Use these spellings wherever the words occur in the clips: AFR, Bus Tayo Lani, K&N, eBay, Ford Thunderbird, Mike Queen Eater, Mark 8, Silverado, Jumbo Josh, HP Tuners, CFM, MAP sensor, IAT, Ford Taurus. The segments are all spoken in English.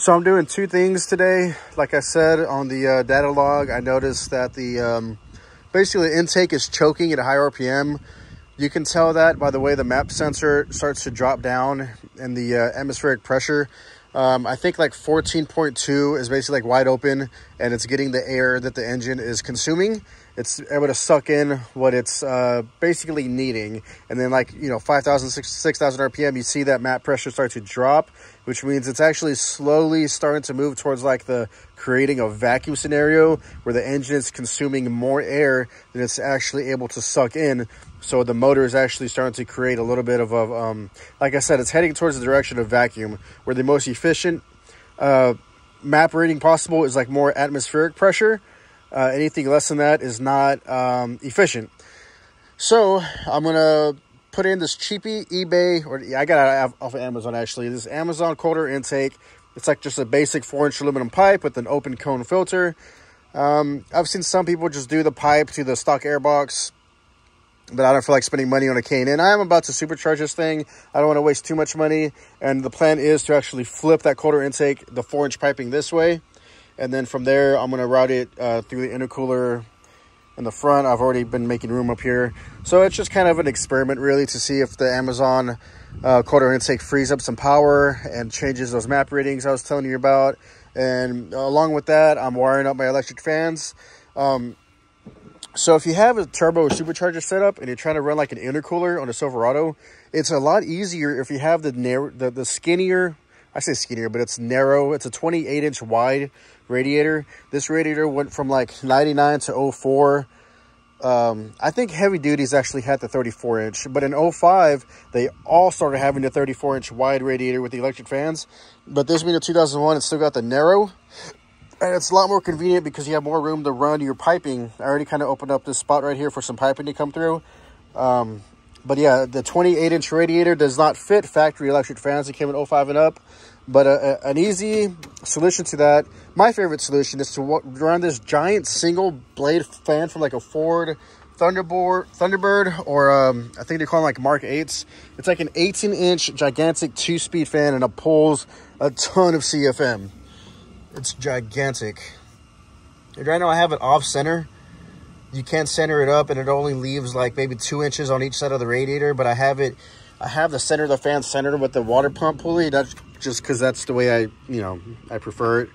So I'm doing two things today. Like I said, on the data log, I noticed that the basically the intake is choking at a high RPM. You can tell that by the way the MAP sensor starts to drop down and the atmospheric pressure. I think like 14.2 is basically like wide open, and it's getting the air that the engine is consuming. It's able to suck in what it's basically needing. And then like, you know, 5,000, 6,000 RPM, you see that MAP pressure start to drop, which means it's actually slowly starting to move towards like the creating a vacuum scenario where the engine is consuming more air than it's actually able to suck in. So the motor is actually starting to create a little bit of, like I said, it's heading towards the direction of vacuum, where the most efficient MAP reading possible is like more atmospheric pressure. Anything less than that is not efficient. So I'm going to put in this cheapy eBay, or I got it off of Amazon actually, this Amazon quarter intake. It's like just a basic 4-inch aluminum pipe with an open cone filter. I've seen some people just do the pipe to the stock airbox, but I don't feel like spending money on a K&N. I am about to supercharge this thing. I don't want to waste too much money. And the plan is to actually flip that quarter intake, the 4-inch piping this way. And then from there, I'm going to route it through the intercooler in the front. I've already been making room up here. So it's just kind of an experiment really to see if the Amazon quarter intake frees up some power and changes those MAP readings I was telling you about. And along with that, I'm wiring up my electric fans. So if you have a turbo supercharger setup and you're trying to run like an intercooler on a Silverado, it's a lot easier if you have the skinnier, I say skinnier, but it's narrow. It's a 28-inch wide radiator. This radiator went from like 99 to 04. I think heavy duties actually had the 34-inch, but in 05, they all started having the 34-inch wide radiator with the electric fans. But this being a 2001, it's still got the narrow. And it's a lot more convenient because you have more room to run your piping. I already kind of opened up this spot right here for some piping to come through. But yeah, the 28-inch radiator does not fit factory electric fans that came in 05 and up. But an easy solution to that, my favorite solution, is to run this giant single blade fan from like a Ford Thunderbird, or I think they call them like Mark 8s. It's like an 18-inch gigantic 2-speed fan, and it pulls a ton of CFM. It's gigantic. And right now I have it off center. You can't center it up, and it only leaves like maybe 2 inches on each side of the radiator. But I have the center of the fan centered with the water pump pulley. That's just because that's the way I prefer it.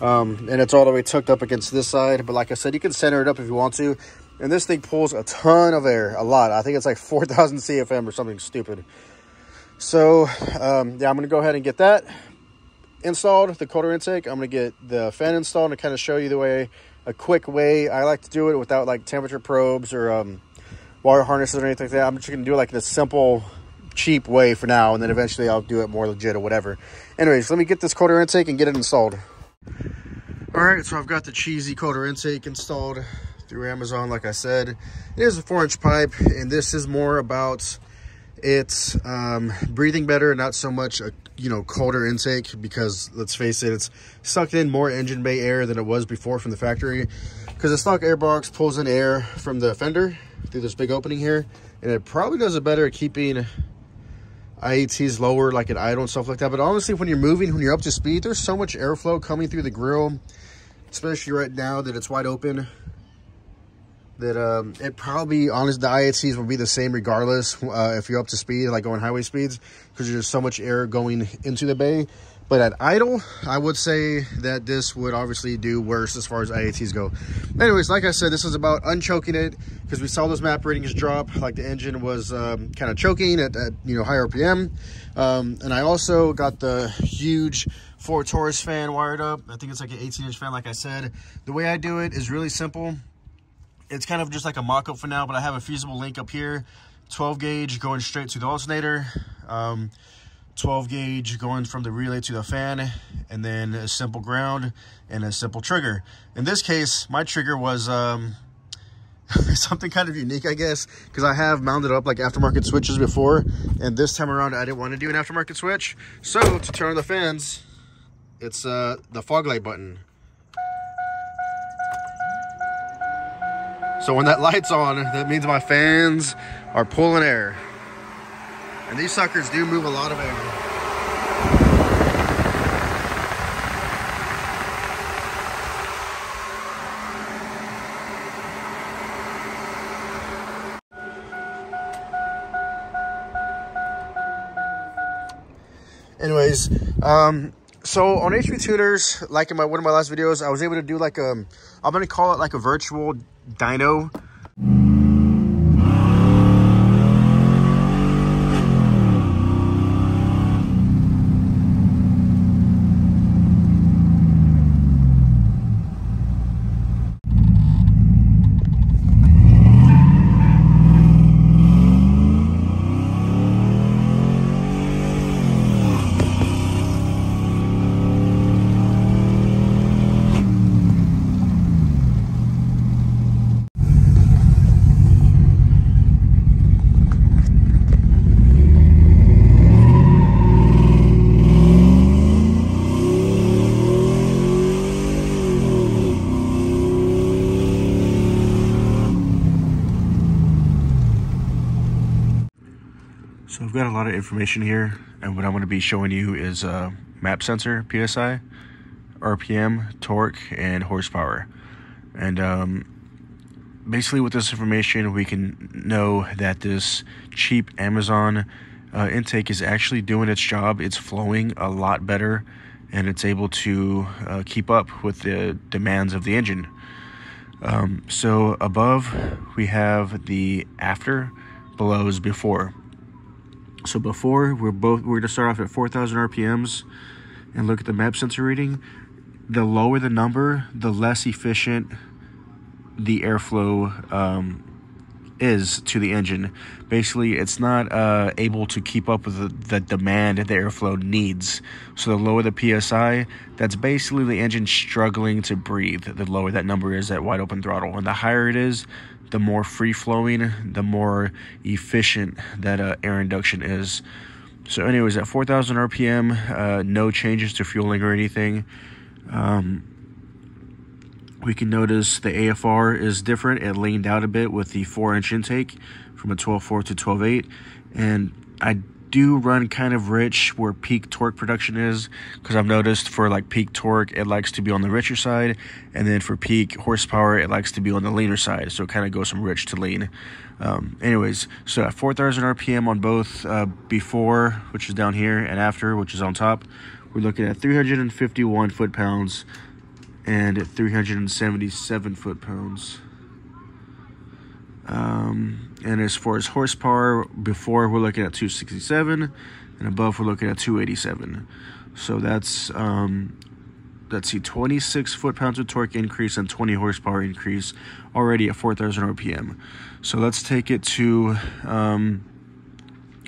And it's all the way tucked up against this side. But like I said, you can center it up if you want to. And this thing pulls a ton of air, a lot. I think it's like 4,000 CFM or something stupid. So yeah, I'm gonna go ahead and get that installed, the quarter intake. I'm gonna get the fan installed and kind of show you the way, a quick way I like to do it without like temperature probes or wire harnesses or anything like that. I'm just gonna do it like in a simple, cheap way for now, and then eventually I'll do it more legit or whatever. Anyways, let me get this quarter intake and get it installed. All right, so I've got the cheesy quarter intake installed through Amazon. Like I said, it is a 4-inch pipe, and this is more about it's breathing better, not so much a colder intake, because let's face it, it's sucked in more engine bay air than it was before from the factory, because the stock airbox pulls in air from the fender through this big opening here, and it probably does it better at keeping IATs lower, like at idle and stuff like that. But honestly, when you're moving, when you're up to speed, there's so much airflow coming through the grill, especially right now that it's wide open, that it probably, honestly, the IATs will be the same regardless if you're up to speed, like going highway speeds, because there's so much air going into the bay. But at idle, I would say that this would obviously do worse as far as IATs go. Anyways, like I said, this is about unchoking it, because we saw those MAP readings drop, like the engine was kind of choking at high RPM. And I also got the huge Ford Taurus fan wired up. I think it's like an 18-inch fan, like I said. The way I do it is really simple. It's kind of just like a mock-up for now, but I have a fusible link up here, 12-gauge going straight to the alternator, 12-gauge going from the relay to the fan, and then a simple ground and a simple trigger. In this case, my trigger was something kind of unique, I guess, because I have mounted up like aftermarket switches before, and this time around I didn't want to do an aftermarket switch. So to turn on the fans, it's the fog light button. So when that light's on, that means my fans are pulling air. And these suckers do move a lot of air. anyways, so on HP Tuners, like in my one of my last videos, I was able to do like I'm gonna call it like a virtual dyno. So I've got a lot of information here, and what I'm going to be showing you is MAP sensor, PSI, RPM, torque, and horsepower. And basically with this information, we can know that this cheap Amazon intake is actually doing its job. It's flowing a lot better, and it's able to keep up with the demands of the engine. So above, we have the after, below is before. So before, we're gonna start off at 4,000 RPMs and look at the MAP sensor reading. The lower the number, the less efficient the airflow is to the engine. Basically, it's not able to keep up with the demand the airflow needs. So the lower the PSI, that's basically the engine struggling to breathe. The lower that number is at wide open throttle, and the higher it is, the more free-flowing, the more efficient that air induction is. So anyways, at 4,000 RPM, no changes to fueling or anything. We can notice the AFR is different. It leaned out a bit with the 4-inch intake from a 12.4 to 12.8. And I do run kind of rich where peak torque production is, because I've noticed for like peak torque, it likes to be on the richer side. And then for peak horsepower, it likes to be on the leaner side. So it kind of goes from rich to lean. Anyways, so at 4,000 RPM on both before, which is down here, and after, which is on top, we're looking at 351 foot-pounds. And at 377 foot-pounds. And as far as horsepower, before we're looking at 267, and above we're looking at 287. So that's, let's see, 26 foot-pounds of torque increase and 20 horsepower increase already at 4,000 RPM. So let's take it to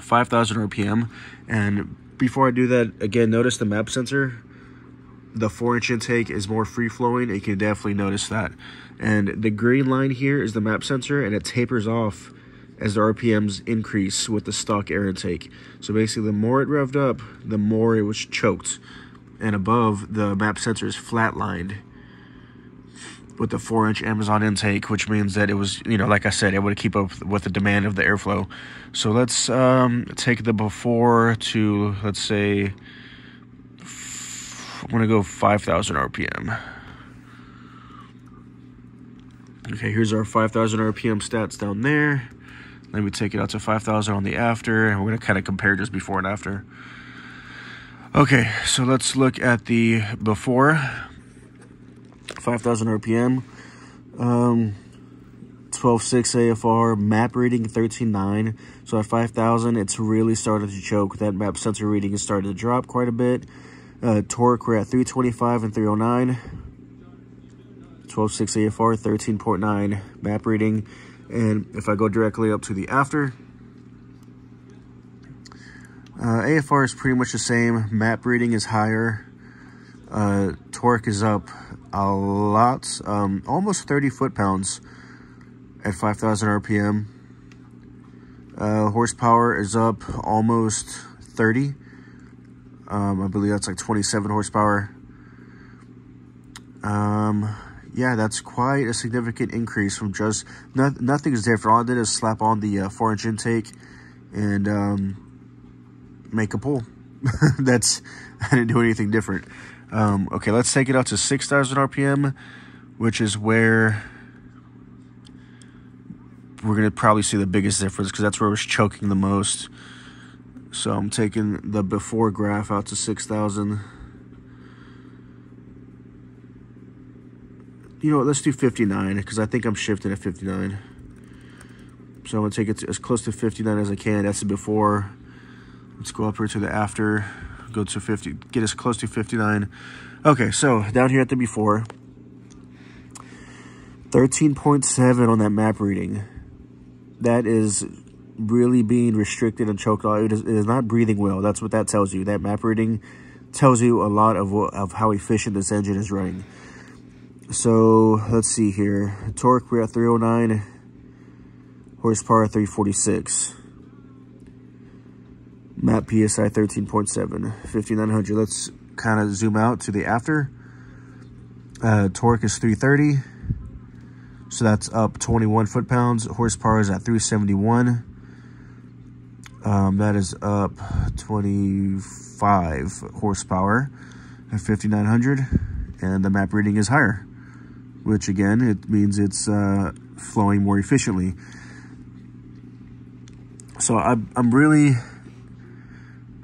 5,000 RPM. And before I do that, again, notice the MAP sensor. The 4-inch intake is more free-flowing. You can definitely notice that. And the green line here is the MAP sensor, and it tapers off as the RPMs increase with the stock air intake. So basically, the more it revved up, the more it was choked. And above, the MAP sensor is flat-lined with the 4-inch Amazon intake, which means that it was, you know, like I said, it would keep up with the demand of the airflow. So let's take the before to, let's say, I'm going to go 5,000 RPM. Okay, here's our 5,000 RPM stats down there. Let me take it out to 5,000 on the after, and we're going to kind of compare just before and after. Okay, so let's look at the before. 5,000 RPM. 12.6 AFR, MAP reading 13.9. So at 5,000, it's really started to choke. That MAP sensor reading has started to drop quite a bit. Torque, we're at 325 and 309, 12.6 AFR, 13.9 MAP reading. And if I go directly up to the after, AFR is pretty much the same, MAP reading is higher, torque is up a lot, almost 30 foot-pounds at 5,000 RPM, horsepower is up almost 30. I believe that's like 27 horsepower. Yeah, that's quite a significant increase from just... Nothing's different. All I did is slap on the 4-inch intake and make a pull. I didn't do anything different. Okay, let's take it out to 6,000 RPM, which is where we're going to probably see the biggest difference, because that's where it was choking the most. So I'm taking the before graph out to 6,000. You know what, let's do 59, because I think I'm shifting at 59. So I'm going to take it to as close to 59 as I can. That's the before. Let's go up here to the after. Go to 50. Get as close to 59. Okay, so down here at the before. 13.7 on that map reading. That is really being restricted and choked out. It is not breathing well. That's what that tells you. That map reading tells you a lot of how efficient this engine is running. So let's see here. Torque, we're at 309. Horsepower 346. Map PSI 13.7. 5900. Let's kind of zoom out to the after. Torque is 330. So that's up 21 foot-pounds. Horsepower is at 371. That is up 25 horsepower at 5,900. And the map reading is higher, which, again, it means it's flowing more efficiently. So I'm really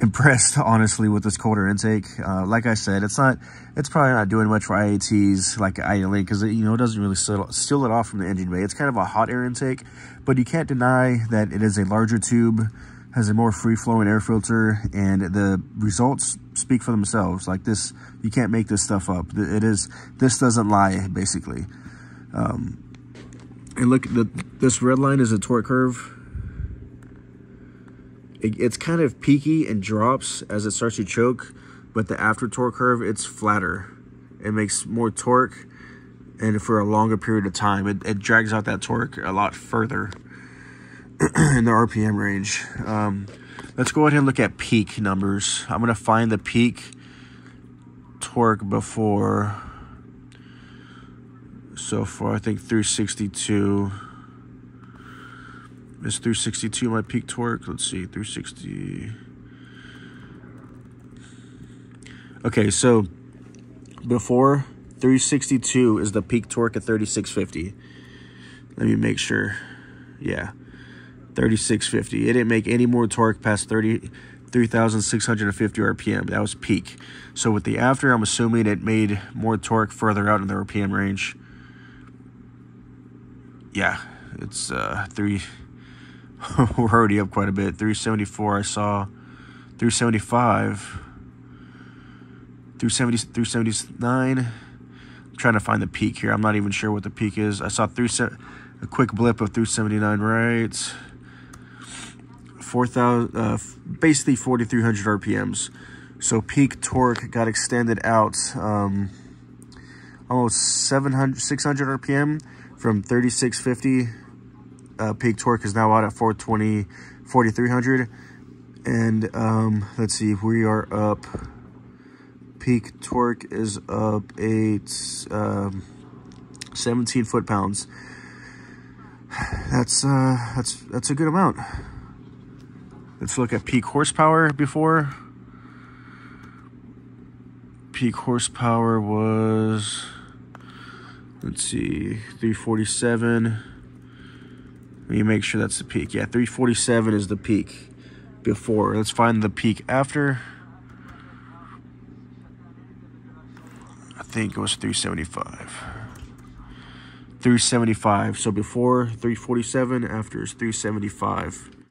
impressed, honestly, with this cold air intake. Like I said, it's probably not doing much for IATs like ILA, because it doesn't really seal it off from the engine bay. It's kind of a hot air intake, but you can't deny that it is a larger tube, has a more free-flowing air filter, and the results speak for themselves. Like this, you can't make this stuff up. This doesn't lie, basically. And look, this red line is a torque curve. It's kind of peaky and drops as it starts to choke, but the after torque curve, it's flatter. It makes more torque, and for a longer period of time, it drags out that torque a lot further in the RPM range. Let's go ahead and look at peak numbers. I'm going to find the peak torque before. So far, I think 362. Is 362 my peak torque? Let's see, 360. Okay, so before 362 is the peak torque at 3650. Let me make sure. Yeah, 3650. It didn't make any more torque past 3,650 RPM. That was peak. So with the after, I'm assuming it made more torque further out in the RPM range. Yeah, it's we're already up quite a bit. 374, I saw. 375. 370, 379. I'm trying to find the peak here. I'm not even sure what the peak is. I saw a quick blip of 379, right? 4,000, basically 4,300 RPMs. So peak torque got extended out almost 600 RPM from 3,650. Peak torque is now out at 420, 4,300. And let's see, we are up. Peak torque is up 17 foot-pounds. That's a good amount. Let's look at peak horsepower before. Peak horsepower was, let's see, 347. Let me make sure that's the peak. Yeah, 347 is the peak before. Let's find the peak after. I think it was 375. 375. So before 347, after is 375.